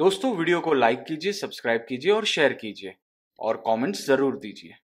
दोस्तों वीडियो को लाइक कीजिए, सब्सक्राइब कीजिए और शेयर कीजिए और कमेंट्स जरूर दीजिए।